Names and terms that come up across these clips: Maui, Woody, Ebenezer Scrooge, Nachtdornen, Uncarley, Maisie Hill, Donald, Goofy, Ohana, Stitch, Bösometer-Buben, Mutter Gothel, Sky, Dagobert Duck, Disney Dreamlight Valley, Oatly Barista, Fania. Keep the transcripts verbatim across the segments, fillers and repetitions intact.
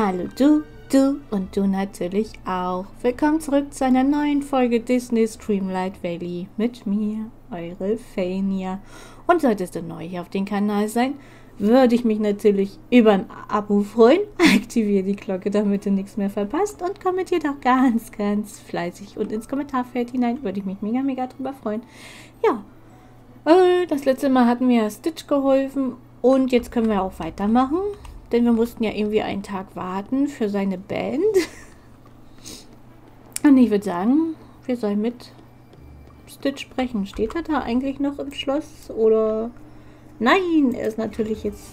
Hallo du, du und du natürlich auch. Willkommen zurück zu einer neuen Folge Disney Dreamlight Valley mit mir, eure Fania. Und solltest du neu hier auf dem Kanal sein, würde ich mich natürlich über ein Abo freuen. Aktiviere die Glocke, damit du nichts mehr verpasst, und kommentiert auch ganz, ganz fleißig und ins Kommentarfeld hinein. Würde ich mich mega, mega drüber freuen. Ja, das letzte Mal hatten wir Stitch geholfen und jetzt können wir auch weitermachen. Denn wir mussten ja irgendwie einen Tag warten für seine Band. Und ich würde sagen, wir sollen mit Stitch sprechen. Steht er da eigentlich noch im Schloss? Oder... Nein, er ist natürlich jetzt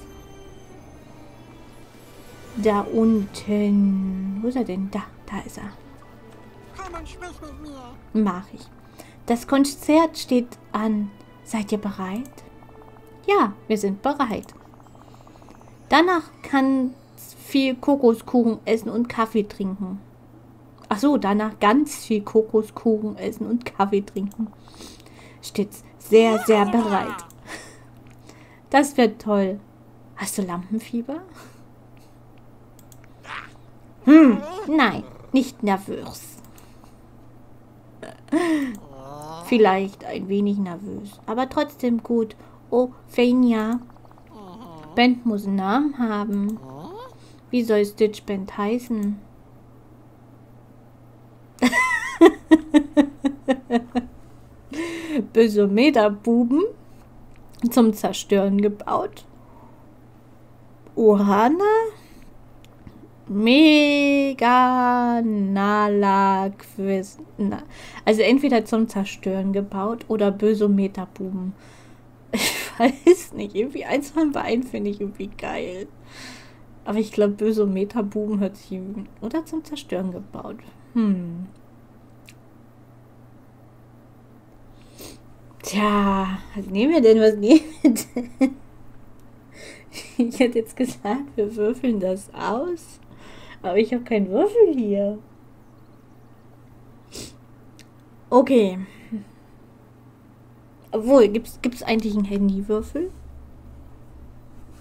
da unten. Wo ist er denn? Da, da ist er. Komm und sprich mit mir. Mach ich. Das Konzert steht an. Seid ihr bereit? Ja, wir sind bereit. Danach kannst viel Kokoskuchen essen und Kaffee trinken. Ach so, danach ganz viel Kokoskuchen essen und Kaffee trinken. Stitch sehr, sehr bereit. Das wird toll. Hast du Lampenfieber? Hm, nein, nicht nervös. Vielleicht ein wenig nervös, aber trotzdem gut. Oh, Fania. Band muss einen Namen haben. Wie soll Stitch Band heißen? Bösometer-Buben zum Zerstören gebaut. Ohana? Mega Nala Quiz. Also entweder zum Zerstören gebaut oder Bösometer-Buben. Ich weiß nicht, irgendwie eins von beiden finde ich irgendwie geil. Aber ich glaube, Bösometer-Buben hört sich irgendwie... Oder zum Zerstören gebaut. Hm. Tja, was nehmen wir denn? Was nehmen wir denn? Ich hätte jetzt gesagt, wir würfeln das aus. Aber ich habe keinen Würfel hier. Okay. Obwohl, gibt's, gibt's eigentlich einen Handywürfel?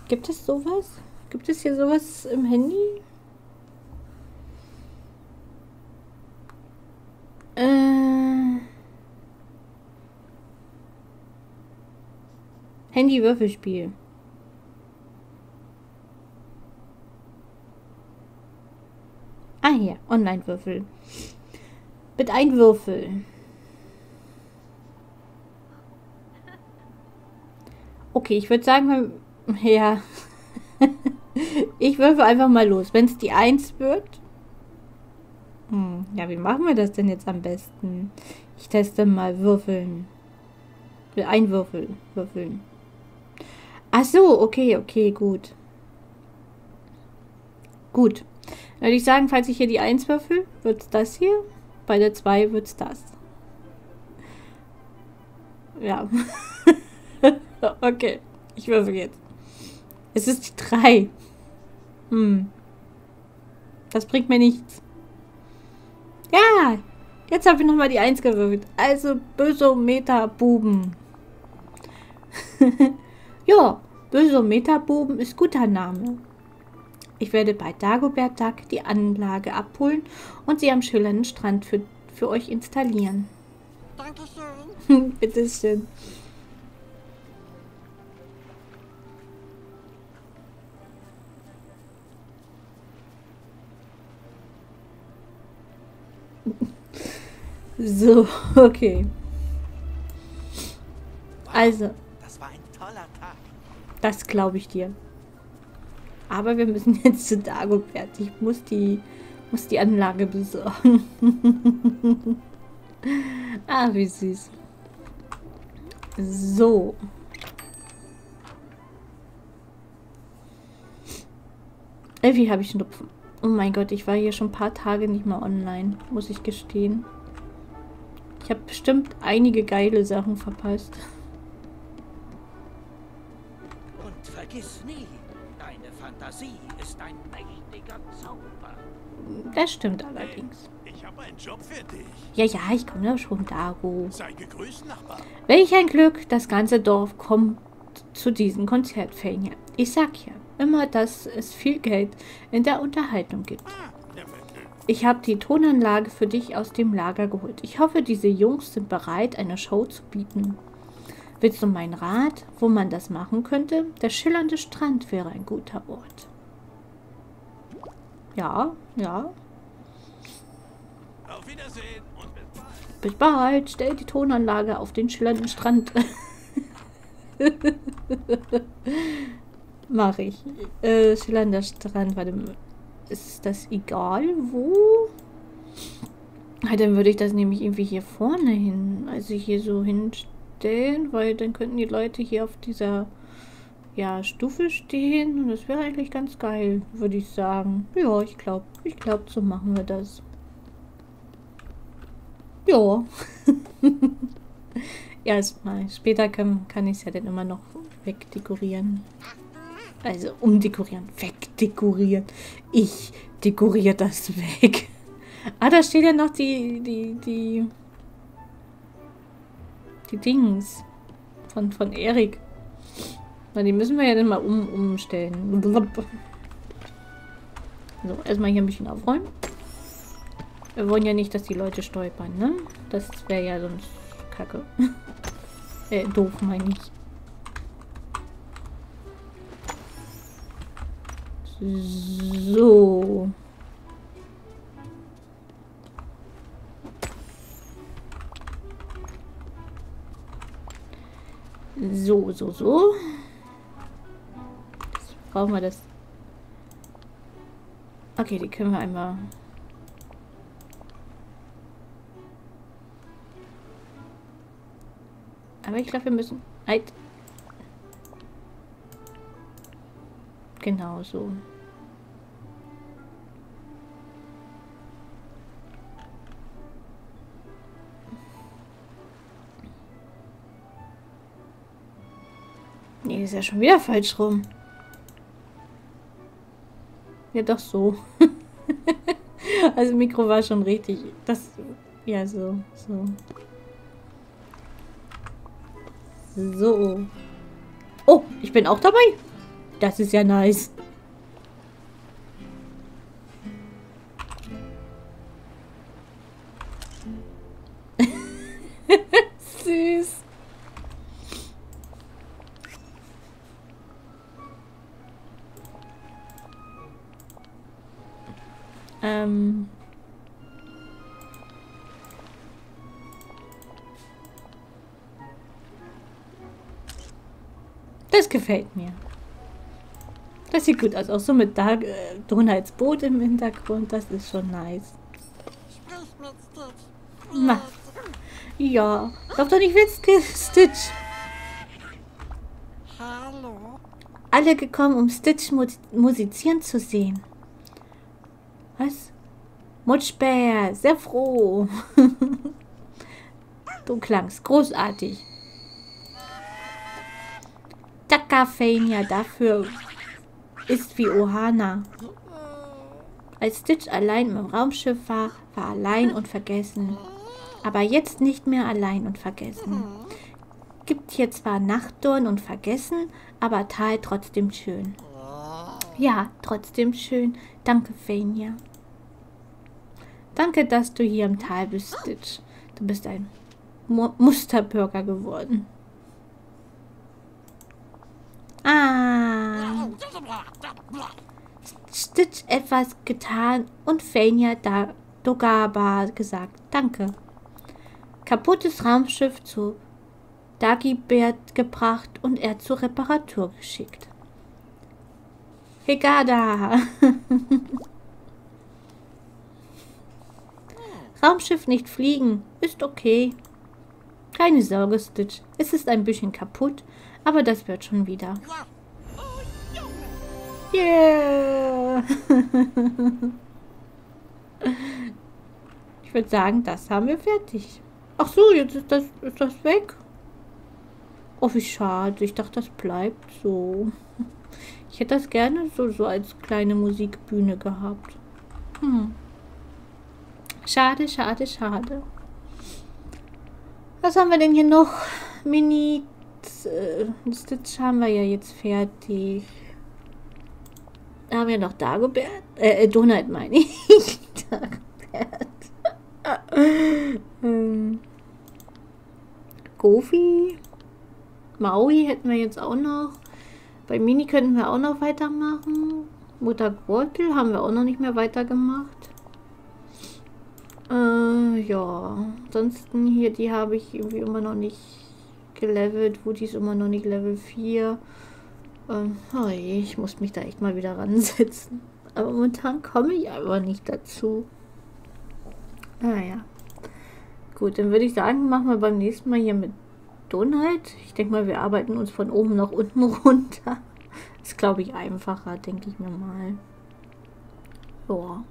Gibt es sowas? Gibt es hier sowas im Handy? Äh. Handywürfelspiel. Ah, hier, Online-Würfel. Mit einem Würfel. Okay, ich würde sagen, ja, ich würfe einfach mal los. Wenn es die eins wird, hm, ja, wie machen wir das denn jetzt am besten? Ich teste mal würfeln. Ein Würfel, würfeln. Ach so, okay, okay, gut. Gut. Dann würde ich sagen, falls ich hier die eins würfel, wird es das hier. Bei der zwei wird es das. Ja. Okay, ich würfel jetzt. Es ist die drei. Hm. Das bringt mir nichts. Ja, jetzt habe ich nochmal die eins gewürfelt. Also Bösometer-Buben. Ja, Bösometer-Buben ist guter Name. Ich werde bei Dagobert Duck die Anlage abholen und sie am schillernden Strand für, für euch installieren. Dankeschön. Bitteschön. So, okay. Also. Das war ein toller Tag. Das glaube ich dir. Aber wir müssen jetzt zu Dagobert. Ich muss die, muss die Anlage besorgen. Ah, wie süß. So. Irgendwie habe ich Schnupfen. Oh mein Gott, ich war hier schon ein paar Tage nicht mehr online, muss ich gestehen. Ich habe bestimmt einige geile Sachen verpasst. Und vergiss nie, deine Fantasie ist ein mächtiger Zauber. Das stimmt allerdings. Ich habe einen Job für dich. Ja, ja, ich komme ja schon, Dago. Sei gegrüßt, Nachbar. Welch ein Glück, das ganze Dorf kommt zu diesem Konzert, Fania. Ich sag ja, immer, dass es viel Geld in der Unterhaltung gibt. Ich habe die Tonanlage für dich aus dem Lager geholt. Ich hoffe, diese Jungs sind bereit, eine Show zu bieten. Willst du meinen Rat, wo man das machen könnte? Der schillernde Strand wäre ein guter Ort. Ja, ja. Auf Wiedersehen und bis bald. Bis bald. Stell die Tonanlage auf den schillernden Strand. Mach ich. Äh, schillernder Strand. Warte mal. Ist das egal, wo? Ja, dann würde ich das nämlich irgendwie hier vorne hin, also hier so hinstellen, weil dann könnten die Leute hier auf dieser, ja, Stufe stehen und das wäre eigentlich ganz geil, würde ich sagen. Ja, ich glaube, ich glaube, so machen wir das. Ja. Erstmal. Später kann, kann ich es ja dann immer noch wegdekorieren. Also umdekorieren, wegdekorieren. Ich dekoriere das weg. Ah, da steht ja noch die, die, die, die Dings von, von Erik. Na, die müssen wir ja dann mal um, umstellen. So, erstmal hier ein bisschen aufräumen. Wir wollen ja nicht, dass die Leute stolpern, ne? Das wäre ja sonst kacke. äh, doof meine ich. So. So, so, so. Jetzt brauchen wir das. Okay, die können wir einmal... Aber ich glaube, wir müssen... Halt. Genau so. Nee, ist ja schon wieder falsch rum. Ja, doch so. Also Mikro war schon richtig. Das... Ja, so. So. So. Oh, ich bin auch dabei. Das ist ja nice. Süß. Ähm... Das gefällt mir. Das sieht gut aus. Auch so mit Dag äh, Donalds Boot im Hintergrund. Das ist schon nice. Mach. Ja. Lauf doch nicht weg, Stitch. Hallo. Alle gekommen, um Stitch mu musizieren zu sehen. Was? Mutschbär. Sehr froh. Du klangst großartig. Takafania, dafür ist wie Ohana. Als Stitch allein im Raumschiff war, war allein und vergessen. Aber jetzt nicht mehr allein und vergessen. Gibt hier zwar Nachtdorn und Vergessen, aber Tal trotzdem schön. Ja, trotzdem schön. Danke, Fania. Danke, dass du hier im Tal bist, Stitch. Du bist ein Mu- Musterbürger geworden. Ah. Stitch etwas getan und Fania Dagobert gesagt. Danke. Kaputtes Raumschiff zu Dagobert gebracht und er zur Reparatur geschickt. Hegada. Raumschiff nicht fliegen. Ist okay. Keine Sorge, Stitch. Es ist ein bisschen kaputt. Aber das wird schon wieder. Yeah! Ich würde sagen, das haben wir fertig. Ach so, jetzt ist das, ist das weg. Oh, wie schade. Ich dachte, das bleibt so. Ich hätte das gerne so, so als kleine Musikbühne gehabt. Hm. Schade, schade, schade. Was haben wir denn hier noch? Mini... Stitch haben wir ja jetzt fertig. Da haben wir noch Dagobert. Äh, Donald meine ich. Dagobert. ähm. Goofy. Maui hätten wir jetzt auch noch. Bei Mini könnten wir auch noch weitermachen. Mutter Gothel haben wir auch noch nicht mehr weitergemacht. Äh, ja. Ansonsten hier, die habe ich irgendwie immer noch nicht gelevelt. Woody ist immer noch nicht Level vier. Ähm, oh je, ich muss mich da echt mal wieder ransetzen. Aber momentan komme ich aber nicht dazu. Naja. Gut, dann würde ich sagen, machen wir beim nächsten Mal hier mit Donald. Ich denke mal, wir arbeiten uns von oben nach unten runter. Ist, glaube ich, einfacher, denke ich mir mal. Ja.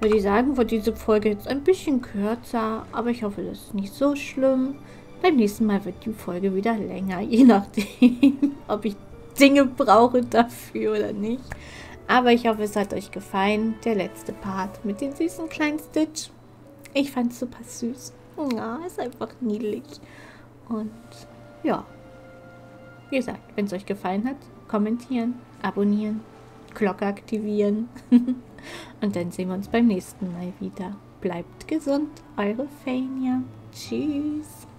Würde ich sagen, wird diese Folge jetzt ein bisschen kürzer. Aber ich hoffe, das ist nicht so schlimm. Beim nächsten Mal wird die Folge wieder länger, je nachdem, ob ich Dinge brauche dafür oder nicht. Aber ich hoffe, es hat euch gefallen, der letzte Part mit dem süßen kleinen Stitch. Ich fand es super süß. Ja, ist einfach niedlich. Und ja, wie gesagt, wenn es euch gefallen hat, kommentieren, abonnieren, Glocke aktivieren. Und dann sehen wir uns beim nächsten Mal wieder. Bleibt gesund, eure Fania. Tschüss.